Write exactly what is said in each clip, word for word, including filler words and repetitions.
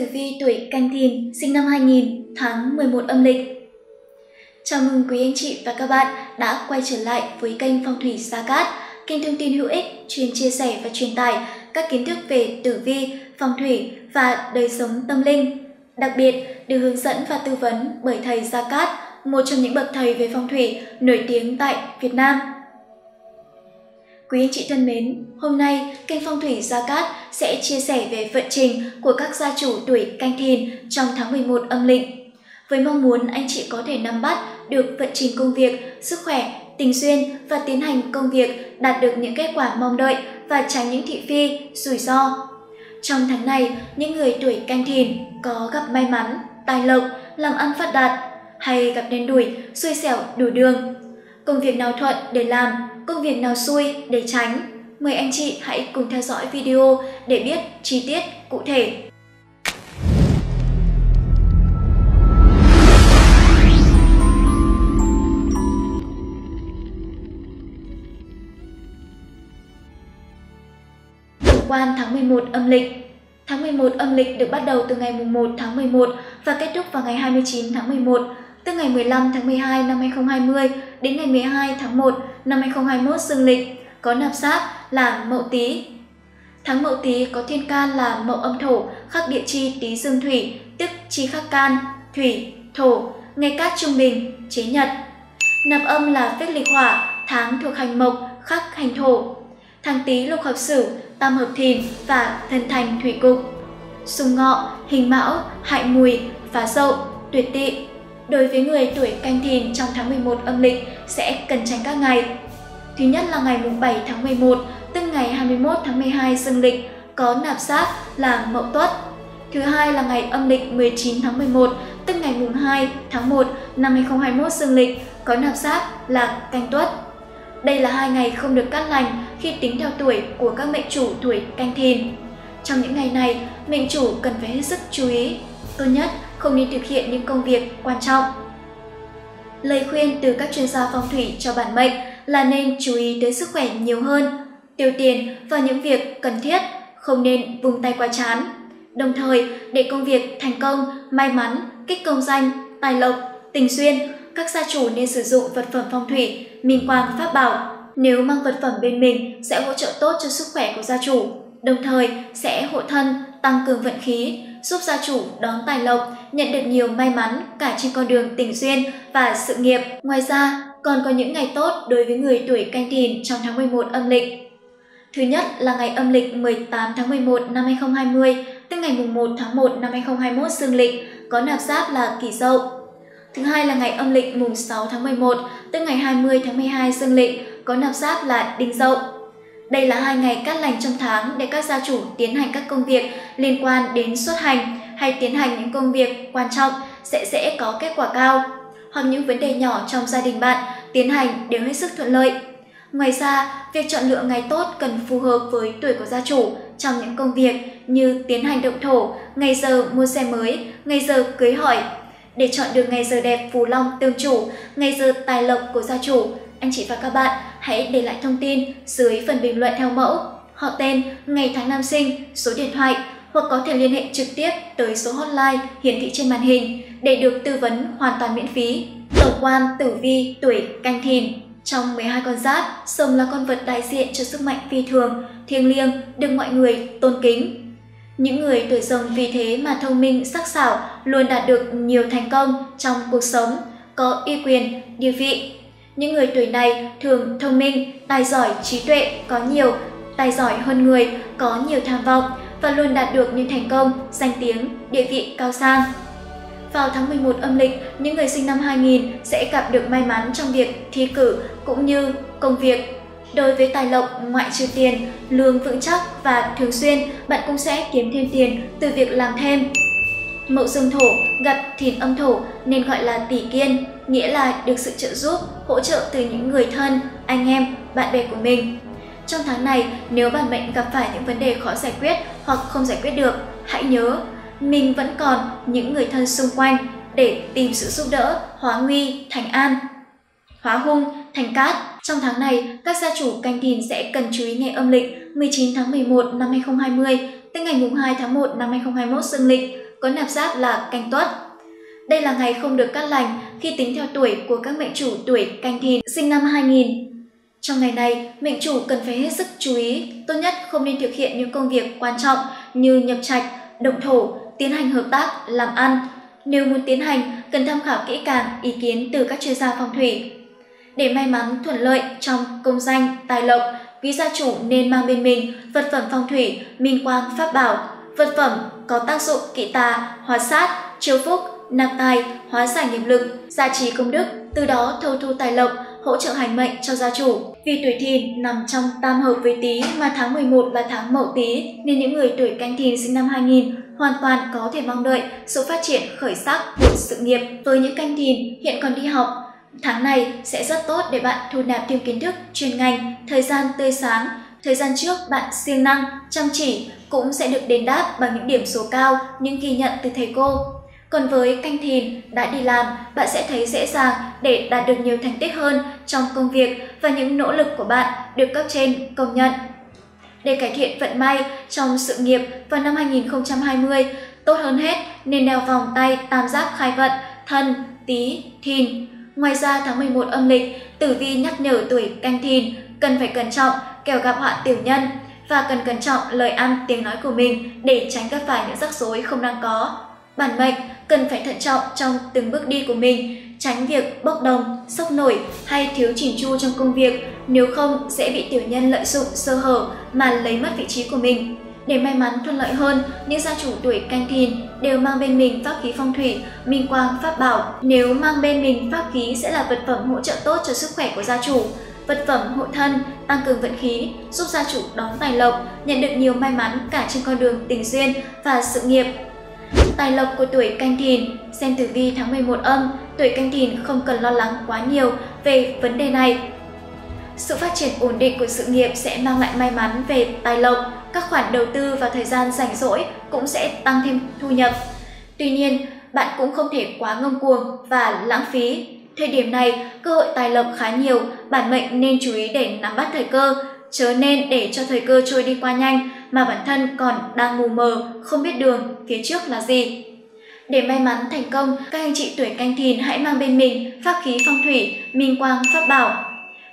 Tử vi tuổi Canh Thìn, sinh năm hai nghìn, tháng mười một âm lịch. Chào mừng quý anh chị và các bạn đã quay trở lại với kênh Phong Thủy Gia Cát, kênh thông tin hữu ích, chuyên chia sẻ và truyền tải các kiến thức về tử vi, phong thủy và đời sống tâm linh. Đặc biệt, được hướng dẫn và tư vấn bởi thầy Gia Cát, một trong những bậc thầy về phong thủy nổi tiếng tại Việt Nam. Quý anh chị thân mến, hôm nay kênh Phong Thủy Gia Cát sẽ chia sẻ về vận trình của các gia chủ tuổi Canh Thìn trong tháng mười một âm lịch, với mong muốn anh chị có thể nắm bắt được vận trình công việc, sức khỏe, tình duyên và tiến hành công việc đạt được những kết quả mong đợi và tránh những thị phi, rủi ro. Trong tháng này, những người tuổi Canh Thìn có gặp may mắn, tài lộc, làm ăn phát đạt hay gặp đen đủi, xui xẻo đủ đường. Công việc nào thuận để làm, công việc nào xui để tránh. Mời anh chị hãy cùng theo dõi video để biết chi tiết cụ thể. Chủ quan tháng mười một âm lịch. Tháng mười một âm lịch được bắt đầu từ ngày mùng một tháng mười một và kết thúc vào ngày hai mươi chín tháng mười một. Từ ngày mười lăm tháng mười hai năm hai nghìn không trăm hai mươi đến ngày mười hai tháng một năm hai nghìn không trăm hai mươi mốt dương lịch, có nạp sát là Mậu Tý. Tháng Mậu Tý có thiên can là Mậu Âm Thổ, khắc địa chi Tý Dương Thủy, tức chi khắc can, thủy, thổ, ngày cát trung bình, chế nhật. Nạp âm là Phế Lịch Hỏa, tháng thuộc hành mộc, khắc hành thổ. Tháng Tý lục hợp Sửu, tam hợp Thìn và thân thành thủy cục. Xung Ngọ, Hình Mão, Hại Mùi, Phá Dậu, Tuyệt Tỵ. Đối với người tuổi Canh Thìn trong tháng mười một âm lịch sẽ cần tránh các ngày. Thứ nhất là ngày bảy tháng mười một, tức ngày hai mươi mốt tháng mười hai dương lịch, có nạp sát là Mậu Tuất. Thứ hai là ngày âm lịch mười chín tháng mười một, tức ngày hai tháng một năm hai nghìn không trăm hai mươi mốt dương lịch, có nạp sát là Canh Tuất. Đây là hai ngày không được cát lành khi tính theo tuổi của các mệnh chủ tuổi Canh Thìn. Trong những ngày này, mệnh chủ cần phải hết sức chú ý. Tốt nhất, không nên thực hiện những công việc quan trọng. Lời khuyên từ các chuyên gia phong thủy cho bản mệnh là nên chú ý tới sức khỏe nhiều hơn, tiêu tiền vào những việc cần thiết, không nên vung tay quá chán. Đồng thời, để công việc thành công, may mắn, kích công danh, tài lộc, tình duyên, các gia chủ nên sử dụng vật phẩm phong thủy, minh quang pháp bảo. Nếu mang vật phẩm bên mình sẽ hỗ trợ tốt cho sức khỏe của gia chủ, đồng thời sẽ hộ thân, tăng cường vận khí, giúp gia chủ đón tài lộc, nhận được nhiều may mắn cả trên con đường tình duyên và sự nghiệp. Ngoài ra, còn có những ngày tốt đối với người tuổi Canh Thìn trong tháng mười một âm lịch. Thứ nhất là ngày âm lịch mười tám tháng mười một năm hai nghìn không trăm hai mươi, tức ngày mùng một tháng một năm hai nghìn không trăm hai mươi mốt dương lịch, có nạp giáp là Kỷ Dậu. Thứ hai là ngày âm lịch mùng sáu tháng mười một, tức ngày hai mươi tháng mười hai dương lịch, có nạp giáp là Đinh Dậu. Đây là hai ngày cát lành trong tháng để các gia chủ tiến hành các công việc liên quan đến xuất hành hay tiến hành những công việc quan trọng sẽ dễ có kết quả cao, hoặc những vấn đề nhỏ trong gia đình bạn tiến hành đều hết sức thuận lợi. Ngoài ra, việc chọn lựa ngày tốt cần phù hợp với tuổi của gia chủ trong những công việc như tiến hành động thổ, ngày giờ mua xe mới, ngày giờ cưới hỏi. Để chọn được ngày giờ đẹp phù long tương chủ, ngày giờ tài lộc của gia chủ, anh chị và các bạn hãy để lại thông tin dưới phần bình luận theo mẫu họ tên, ngày tháng năm sinh, số điện thoại, hoặc có thể liên hệ trực tiếp tới số hotline hiển thị trên màn hình để được tư vấn hoàn toàn miễn phí. Tổng quan tử vi tuổi Canh Thìn. Trong mười hai con giáp, rồng là con vật đại diện cho sức mạnh phi thường, thiêng liêng, được mọi người tôn kính. Những người tuổi rồng vì thế mà thông minh, sắc sảo, luôn đạt được nhiều thành công trong cuộc sống, có uy quyền, địa vị. Những người tuổi này thường thông minh, tài giỏi, trí tuệ, có nhiều, tài giỏi hơn người, có nhiều tham vọng và luôn đạt được những thành công, danh tiếng, địa vị cao sang. Vào tháng mười một âm lịch, những người sinh năm hai nghìn sẽ gặp được may mắn trong việc thi cử cũng như công việc. Đối với tài lộc, ngoại trừ tiền, lương vững chắc và thường xuyên, bạn cũng sẽ kiếm thêm tiền từ việc làm thêm. Mậu Dương Thổ gặp Thìn Âm Thổ nên gọi là tỷ kiên, nghĩa là được sự trợ giúp, hỗ trợ từ những người thân, anh em, bạn bè của mình. Trong tháng này, nếu bản mệnh gặp phải những vấn đề khó giải quyết hoặc không giải quyết được, hãy nhớ, mình vẫn còn những người thân xung quanh để tìm sự giúp đỡ, hóa nguy thành an, hóa hung thành cát. Trong tháng này, các gia chủ Canh Thìn sẽ cần chú ý ngày âm lịch mười chín tháng mười một năm hai nghìn không trăm hai mươi, Tới ngày mùng hai tháng một năm hai nghìn không trăm hai mươi mốt dương lịch có nạp giáp là Canh Tuất. Đây là ngày không được cát lành khi tính theo tuổi của các mệnh chủ tuổi Canh Thìn sinh năm hai nghìn. Trong ngày này, mệnh chủ cần phải hết sức chú ý, tốt nhất không nên thực hiện những công việc quan trọng như nhập trạch, động thổ, tiến hành hợp tác, làm ăn. Nếu muốn tiến hành, cần tham khảo kỹ càng ý kiến từ các chuyên gia phong thủy. Để may mắn thuận lợi trong công danh, tài lộc, quý gia chủ nên mang bên mình vật phẩm phong thủy, minh quang, pháp bảo. Vật phẩm có tác dụng kỵ tà, hóa sát, chiêu phúc, nạp tài, hóa giải nghiệp lực, gia trì công đức, từ đó thâu thu tài lộc, hỗ trợ hành mệnh cho gia chủ. Vì tuổi Thìn nằm trong tam hợp với Tý mà tháng mười một và tháng Mậu Tý, nên những người tuổi Canh Thìn sinh năm hai nghìn hoàn toàn có thể mong đợi sự phát triển khởi sắc của sự nghiệp. Với những Canh Thìn hiện còn đi học, tháng này sẽ rất tốt để bạn thu nạp thêm kiến thức, chuyên ngành, thời gian tươi sáng. Thời gian trước bạn siêng năng, chăm chỉ cũng sẽ được đền đáp bằng những điểm số cao, những ghi nhận từ thầy cô. Còn với Canh Thìn đã đi làm, bạn sẽ thấy dễ dàng để đạt được nhiều thành tích hơn trong công việc và những nỗ lực của bạn được cấp trên công nhận. Để cải thiện vận may trong sự nghiệp vào năm hai nghìn không trăm hai mươi, tốt hơn hết nên đeo vòng tay tam giác khai vận Thân, Tý, Thìn. Ngoài ra tháng mười một âm lịch, tử vi nhắc nhở tuổi Canh Thìn cần phải cẩn trọng kẻo gặp họa tiểu nhân và cần cẩn trọng lời ăn tiếng nói của mình để tránh gặp phải những rắc rối không đáng có. Bản mệnh cần phải thận trọng trong từng bước đi của mình, tránh việc bốc đồng, sốc nổi hay thiếu chỉn chu trong công việc, nếu không sẽ bị tiểu nhân lợi dụng sơ hở mà lấy mất vị trí của mình. Để may mắn thuận lợi hơn, những gia chủ tuổi Canh Thìn đều mang bên mình pháp khí phong thủy, minh quang, pháp bảo. Nếu mang bên mình pháp khí sẽ là vật phẩm hỗ trợ tốt cho sức khỏe của gia chủ, vật phẩm hộ thân, tăng cường vận khí, giúp gia chủ đón tài lộc, nhận được nhiều may mắn cả trên con đường tình duyên và sự nghiệp. Tài lộc của tuổi Canh Thìn, xem tử vi tháng mười một âm, tuổi Canh Thìn không cần lo lắng quá nhiều về vấn đề này. Sự phát triển ổn định của sự nghiệp sẽ mang lại may mắn về tài lộc, các khoản đầu tư và thời gian rảnh rỗi cũng sẽ tăng thêm thu nhập. Tuy nhiên, bạn cũng không thể quá ngông cuồng và lãng phí. Thời điểm này, cơ hội tài lộc khá nhiều, bản mệnh nên chú ý để nắm bắt thời cơ, chớ nên để cho thời cơ trôi đi qua nhanh mà bản thân còn đang mù mờ, không biết đường phía trước là gì. Để may mắn thành công, các anh chị tuổi Canh Thìn hãy mang bên mình pháp khí phong thủy, minh quang, pháp bảo.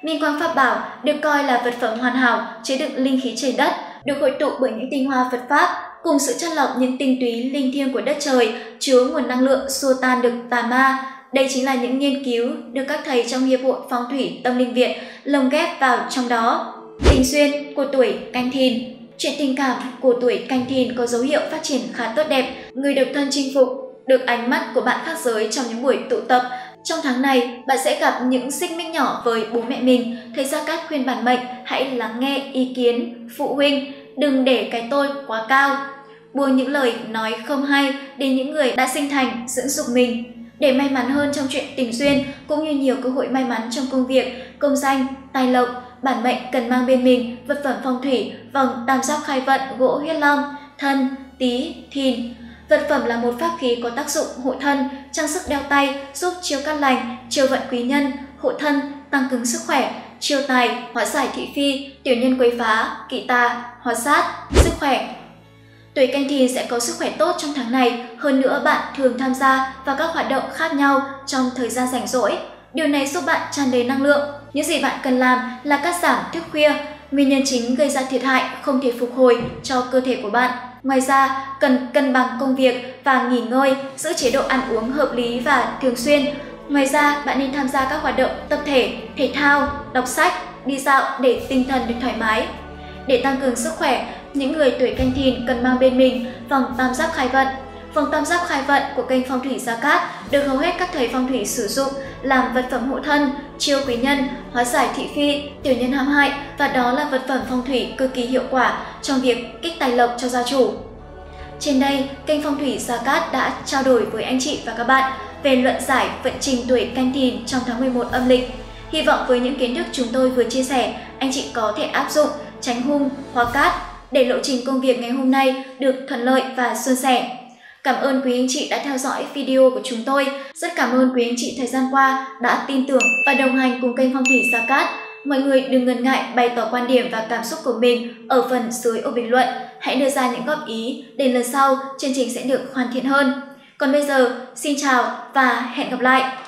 Minh quang pháp bảo được coi là vật phẩm hoàn hảo, chứa đựng linh khí trời đất, được hội tụ bởi những tinh hoa Phật pháp cùng sự chất lọc những tinh túy linh thiêng của đất trời, chứa nguồn năng lượng xua tan được tà ma. Đây chính là những nghiên cứu được các thầy trong Hiệp hội Phong thủy Tâm linh Việt lồng ghép vào trong đó. Tình duyên của tuổi Canh Thìn. Chuyện tình cảm của tuổi Canh Thìn có dấu hiệu phát triển khá tốt đẹp, người độc thân chinh phục được ánh mắt của bạn khác giới trong những buổi tụ tập. Trong tháng này, bạn sẽ gặp những xích mích nhỏ với bố mẹ mình. Thầy Gia Cát khuyên bản mệnh hãy lắng nghe ý kiến phụ huynh, đừng để cái tôi quá cao. Buông những lời nói không hay đến những người đã sinh thành dưỡng dục mình. Để may mắn hơn trong chuyện tình duyên cũng như nhiều cơ hội may mắn trong công việc, công danh, tài lộc, bản mệnh cần mang bên mình vật phẩm phong thủy vòng tam giác khai vận gỗ huyết long, Thân, Tý, Thìn. Vật phẩm là một pháp khí có tác dụng hộ thân, trang sức đeo tay giúp chiêu cát lành, chiêu vận quý nhân, hộ thân, tăng cường sức khỏe, chiêu tài, hóa giải thị phi, tiểu nhân quấy phá, kỵ tà, hóa sát, sức khỏe. Tuổi Canh Thìn sẽ có sức khỏe tốt trong tháng này, hơn nữa bạn thường tham gia vào các hoạt động khác nhau trong thời gian rảnh rỗi. Điều này giúp bạn tràn đầy năng lượng. Những gì bạn cần làm là cắt giảm thức khuya, nguyên nhân chính gây ra thiệt hại không thể phục hồi cho cơ thể của bạn. Ngoài ra, cần cân bằng công việc và nghỉ ngơi, giữ chế độ ăn uống hợp lý và thường xuyên. Ngoài ra, bạn nên tham gia các hoạt động tập thể, thể thao, đọc sách, đi dạo để tinh thần được thoải mái. Để tăng cường sức khỏe, những người tuổi Canh Thìn cần mang bên mình vòng tam giác khai vận. Vòng tam giác khai vận của kênh Phong thủy Gia Cát được hầu hết các thầy phong thủy sử dụng làm vật phẩm hộ thân, chiêu quý nhân, hóa giải thị phi, tiểu nhân hãm hại, và đó là vật phẩm phong thủy cực kỳ hiệu quả trong việc kích tài lộc cho gia chủ. Trên đây, kênh Phong thủy Gia Cát đã trao đổi với anh chị và các bạn về luận giải vận trình tuổi Canh Thìn trong tháng mười một âm lịch. Hy vọng với những kiến thức chúng tôi vừa chia sẻ, anh chị có thể áp dụng, tránh hung, hóa cát để lộ trình công việc ngày hôm nay được thuận lợi và suôn sẻ. Cảm ơn quý anh chị đã theo dõi video của chúng tôi. Rất cảm ơn quý anh chị thời gian qua đã tin tưởng và đồng hành cùng kênh Phong thủy Gia Cát. Mọi người đừng ngần ngại bày tỏ quan điểm và cảm xúc của mình ở phần dưới ô bình luận. Hãy đưa ra những góp ý để lần sau chương trình sẽ được hoàn thiện hơn. Còn bây giờ, xin chào và hẹn gặp lại!